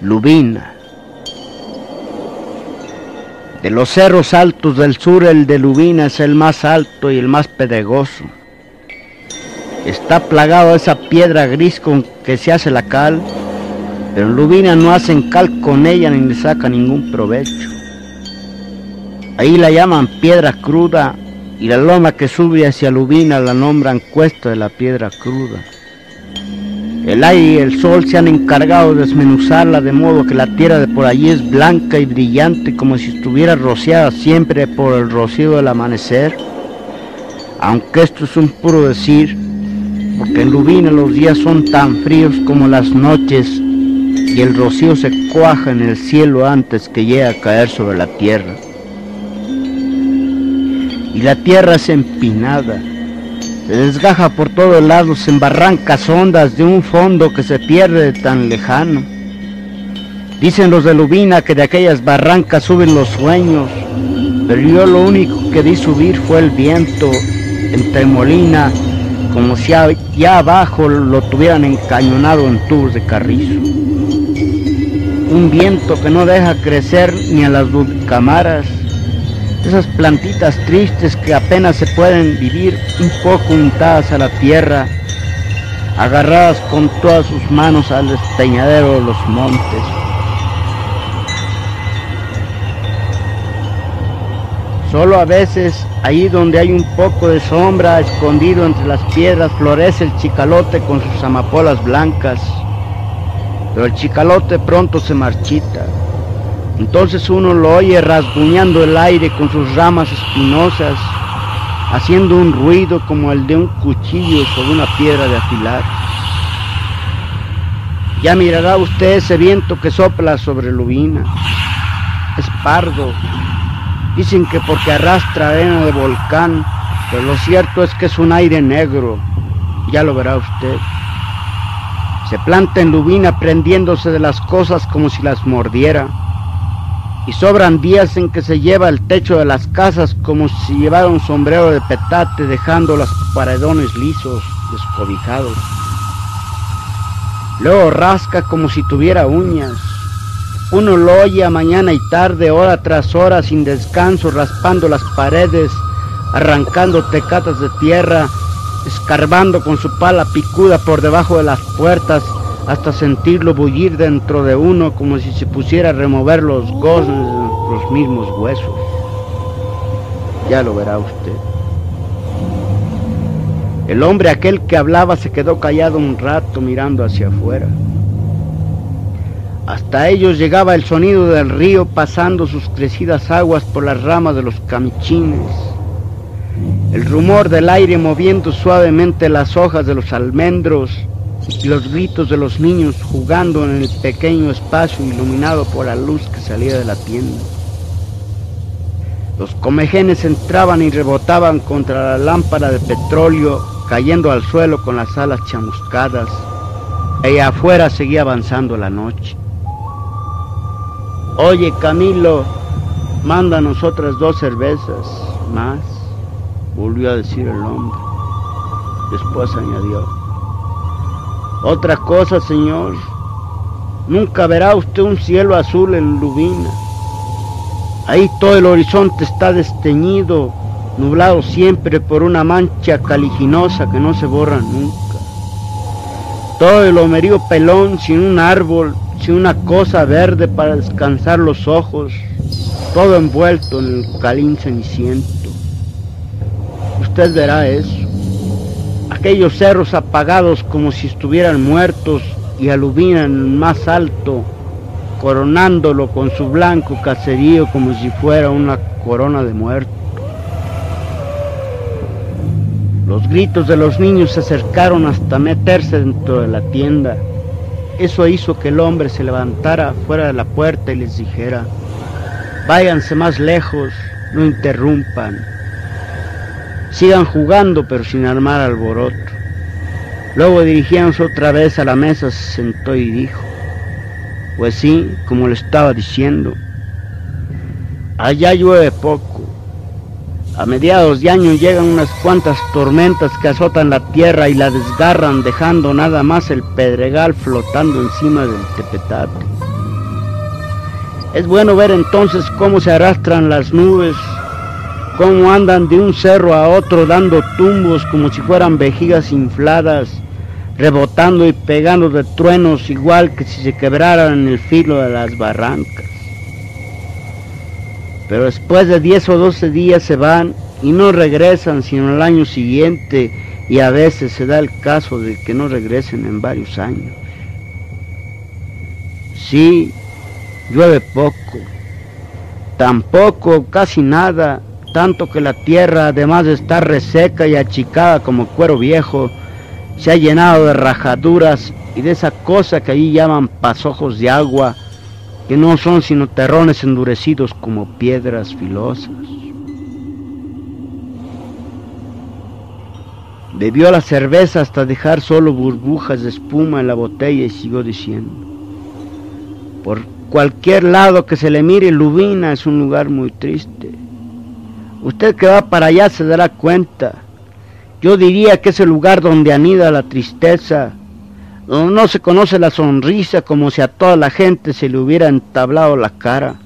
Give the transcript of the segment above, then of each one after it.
Luvina. De los cerros altos del sur, el de Luvina es el más alto y el más pedregoso. Está plagado de esa piedra gris con que se hace la cal, pero en Luvina no hacen cal con ella ni le saca ningún provecho. Ahí la llaman piedra cruda y la loma que sube hacia Luvina la nombran cuesta de la piedra cruda. El aire y el sol se han encargado de desmenuzarla, de modo que la tierra de por allí es blanca y brillante, como si estuviera rociada siempre por el rocío del amanecer. Aunque esto es un puro decir, porque en Luvina los días son tan fríos como las noches, y el rocío se cuaja en el cielo antes que llegue a caer sobre la tierra. Y la tierra es empinada, se desgaja por todos lados en barrancas hondas de un fondo que se pierde tan lejano. Dicen los de Luvina que de aquellas barrancas suben los sueños, pero yo lo único que vi subir fue el viento entre molina, como si allá abajo lo tuvieran encañonado en tubos de carrizo. Un viento que no deja crecer ni a las dulcamaras, esas plantitas tristes que apenas se pueden vivir, un poco untadas a la tierra, agarradas con todas sus manos al desteñadero de los montes. Solo a veces, ahí donde hay un poco de sombra, escondido entre las piedras, florece el chicalote con sus amapolas blancas, pero el chicalote pronto se marchita. Entonces uno lo oye rasguñando el aire con sus ramas espinosas, haciendo un ruido como el de un cuchillo sobre una piedra de afilar. Ya mirará usted ese viento que sopla sobre Luvina. Es pardo, dicen que porque arrastra arena de volcán, pero lo cierto es que es un aire negro, ya lo verá usted. Se planta en Luvina prendiéndose de las cosas como si las mordiera. Y sobran días en que se lleva el techo de las casas como si llevara un sombrero de petate, dejando los paredones lisos, descobijados. Luego rasca como si tuviera uñas. Uno lo oye a mañana y tarde, hora tras hora, sin descanso, raspando las paredes, arrancando tecatas de tierra, escarbando con su pala picuda por debajo de las puertas, hasta sentirlo bullir dentro de uno como si se pusiera a remover los goznes de los mismos huesos. Ya lo verá usted. El hombre aquel que hablaba se quedó callado un rato mirando hacia afuera. Hasta ellos llegaba el sonido del río pasando sus crecidas aguas por las ramas de los camichines, el rumor del aire moviendo suavemente las hojas de los almendros, y los gritos de los niños jugando en el pequeño espacio iluminado por la luz que salía de la tienda. Los comejenes entraban y rebotaban contra la lámpara de petróleo, cayendo al suelo con las alas chamuscadas, y afuera seguía avanzando la noche. Oye, Camilo, mándanos otras 2 cervezas más, volvió a decir el hombre. Después añadió: otra cosa, señor, nunca verá usted un cielo azul en Luvina. Ahí todo el horizonte está desteñido, nublado siempre por una mancha caliginosa que no se borra nunca. Todo el lomerío pelón, sin un árbol, sin una cosa verde para descansar los ojos, todo envuelto en el calín ceniciento. Usted verá eso. Aquellos cerros apagados como si estuvieran muertos y alubinan más alto, coronándolo con su blanco caserío como si fuera una corona de muerto. Los gritos de los niños se acercaron hasta meterse dentro de la tienda. Eso hizo que el hombre se levantara fuera de la puerta y les dijera: váyanse más lejos, no interrumpan. Sigan jugando, pero sin armar alboroto. Luego dirigiéndose otra vez a la mesa, se sentó y dijo: pues sí, como le estaba diciendo, allá llueve poco. A mediados de año llegan unas cuantas tormentas que azotan la tierra y la desgarran, dejando nada más el pedregal flotando encima del tepetate. Es bueno ver entonces cómo se arrastran las nubes, cómo andan de un cerro a otro dando tumbos como si fueran vejigas infladas, rebotando y pegando de truenos igual que si se quebraran el filo de las barrancas. Pero después de 10 o 12 días se van y no regresan sino el año siguiente, y a veces se da el caso de que no regresen en varios años. Sí, llueve poco, tampoco, casi nada, tanto que la tierra, además de estar reseca y achicada como cuero viejo, se ha llenado de rajaduras y de esa cosa que allí llaman pasojos de agua, que no son sino terrones endurecidos como piedras filosas. Bebió la cerveza hasta dejar solo burbujas de espuma en la botella y siguió diciendo: por cualquier lado que se le mire, Luvina es un lugar muy triste. Usted que va para allá se dará cuenta. Yo diría que es el lugar donde anida la tristeza, donde no se conoce la sonrisa, como si a toda la gente se le hubiera entablado la cara.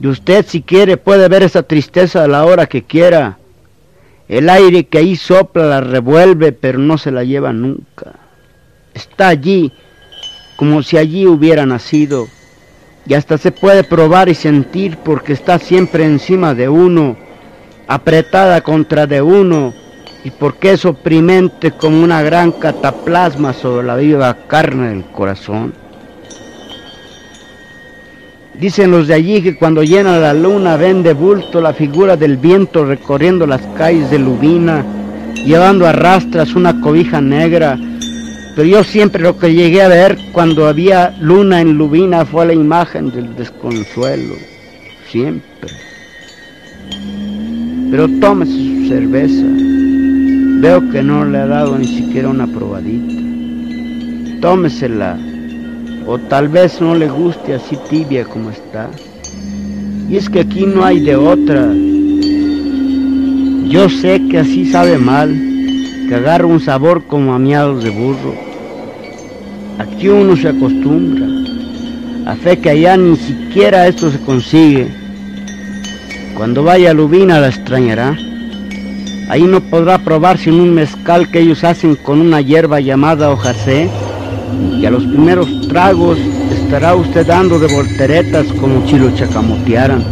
Y usted, si quiere, puede ver esa tristeza a la hora que quiera. El aire que ahí sopla la revuelve, pero no se la lleva nunca. Está allí, como si allí hubiera nacido, y hasta se puede probar y sentir porque está siempre encima de uno, apretada contra de uno, y porque es oprimente como una gran cataplasma sobre la viva carne del corazón. Dicen los de allí que cuando llena la luna ven de bulto la figura del viento recorriendo las calles de Luvina, llevando a rastras una cobija negra, pero yo siempre lo que llegué a ver cuando había luna en Luvina fue la imagen del desconsuelo, siempre. Pero tómese su cerveza, veo que no le ha dado ni siquiera una probadita. Tómesela, o tal vez no le guste así tibia como está. Y es que aquí no hay de otra. Yo sé que así sabe mal, que agarra un sabor como a miados de burro. Aquí uno se acostumbra, a fe que allá ni siquiera esto se consigue. Cuando vaya a Luvina la extrañará. Ahí no podrá probar sin un mezcal que ellos hacen con una hierba llamada hojacé, y a los primeros tragos estará usted dando de volteretas como si lo chacamotearan.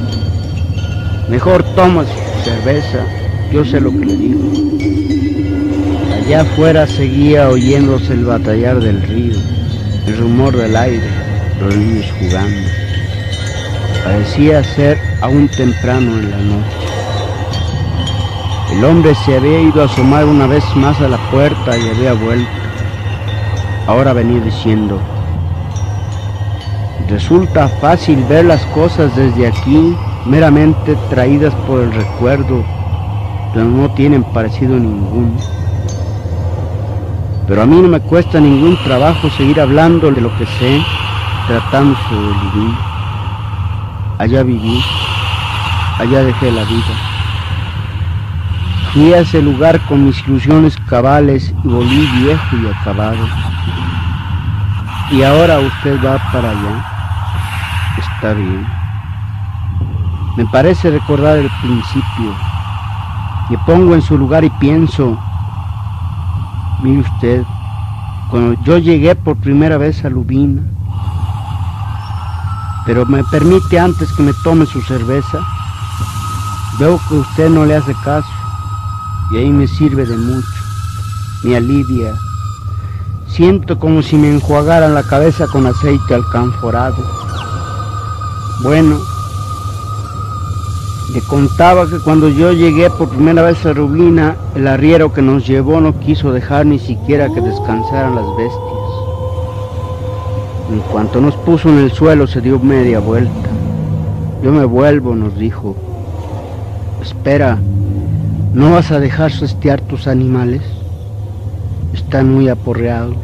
Mejor toma su cerveza, yo sé lo que le digo. Allá afuera seguía oyéndose el batallar del río, el rumor del aire, los niños jugando. Parecía ser aún temprano en la noche. El hombre se había ido a asomar una vez más a la puerta y había vuelto. Ahora venía diciendo: resulta fácil ver las cosas desde aquí, meramente traídas por el recuerdo, pero no tienen parecido ninguno. Pero a mí no me cuesta ningún trabajo seguir hablando de lo que sé, tratándose de vivir. Allá viví, allá dejé la vida. Fui a ese lugar con mis ilusiones cabales y volví viejo y acabado. Y ahora usted va para allá. Está bien. Me parece recordar el principio. Me pongo en su lugar y pienso: mire usted, cuando yo llegué por primera vez a Luvina. Pero me permite antes que me tome su cerveza. Veo que usted no le hace caso. Y ahí me sirve de mucho, me alivia. Siento como si me enjuagaran la cabeza con aceite alcanforado. Bueno, le contaba que cuando yo llegué por primera vez a Luvina, el arriero que nos llevó no quiso dejar ni siquiera que descansaran las bestias. En cuanto nos puso en el suelo se dio media vuelta. Yo me vuelvo, nos dijo. Espera. ¿No vas a dejar sestear tus animales? Están muy aporreados.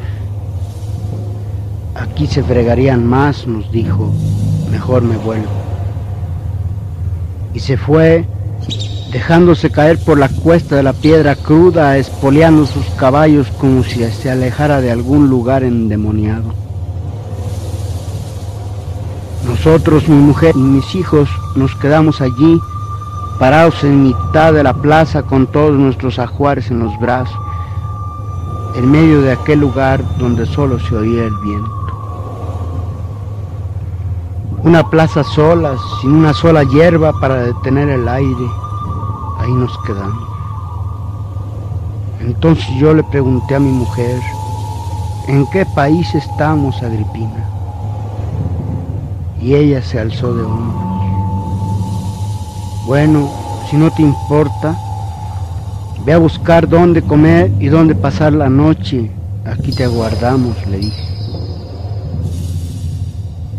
Aquí se fregarían más, nos dijo. Mejor me vuelvo. Y se fue, dejándose caer por la cuesta de la piedra cruda, espoleando sus caballos como si se alejara de algún lugar endemoniado. Nosotros, mi mujer y mis hijos, nos quedamos allí, parados en mitad de la plaza con todos nuestros ajuares en los brazos, en medio de aquel lugar donde solo se oía el viento. Una plaza sola, sin una sola hierba para detener el aire, ahí nos quedamos. Entonces yo le pregunté a mi mujer, ¿en qué país estamos, Agripina? Y ella se alzó de hombros. Bueno, si no te importa, ve a buscar dónde comer y dónde pasar la noche. Aquí te aguardamos, le dije.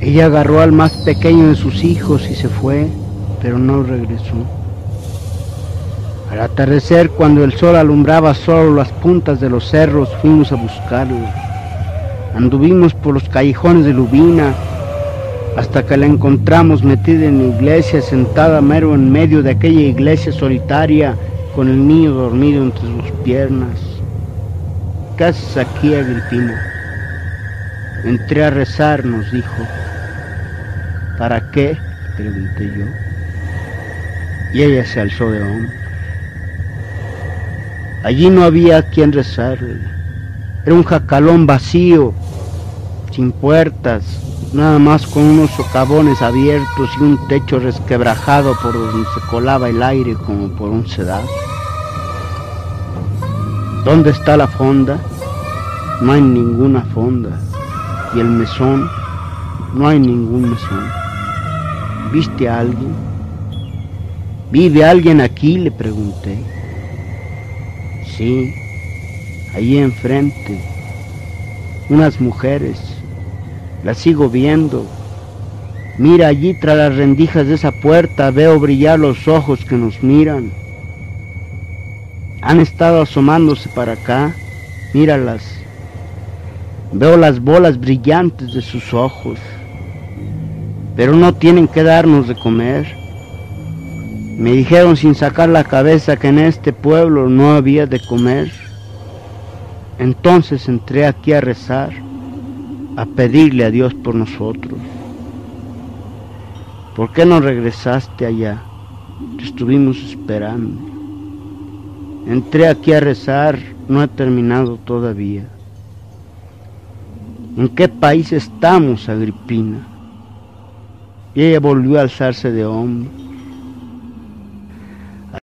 Ella agarró al más pequeño de sus hijos y se fue, pero no regresó. Al atardecer, cuando el sol alumbraba solo las puntas de los cerros, fuimos a buscarlo. Anduvimos por los callejones de Luvina, hasta que la encontramos metida en la iglesia, sentada mero en medio de aquella iglesia solitaria, con el niño dormido entre sus piernas. ¿Qué haces aquí, Agripina? Entré a rezar, nos dijo. ¿Para qué?, pregunté yo. Y ella se alzó de hombros. Allí no había a quien rezarle. Era un jacalón vacío, sin puertas, nada más con unos socavones abiertos y un techo resquebrajado por donde se colaba el aire como por un sedazo. ¿Dónde está la fonda? No hay ninguna fonda. ¿Y el mesón? No hay ningún mesón. ¿Viste a alguien? ¿Vive alguien aquí?, le pregunté. Sí, allí enfrente, unas mujeres. La sigo viendo. Mira, allí tras las rendijas de esa puerta veo brillar los ojos que nos miran. Han estado asomándose para acá. Míralas. Veo las bolas brillantes de sus ojos. Pero no tienen que darnos de comer. Me dijeron sin sacar la cabeza que en este pueblo no había de comer. Entonces entré aquí a rezar, a pedirle a Dios por nosotros. ¿Por qué no regresaste allá? Te estuvimos esperando. Entré aquí a rezar, no he terminado todavía. ¿En qué país estamos, Agripina? Y ella volvió a alzarse de hombros.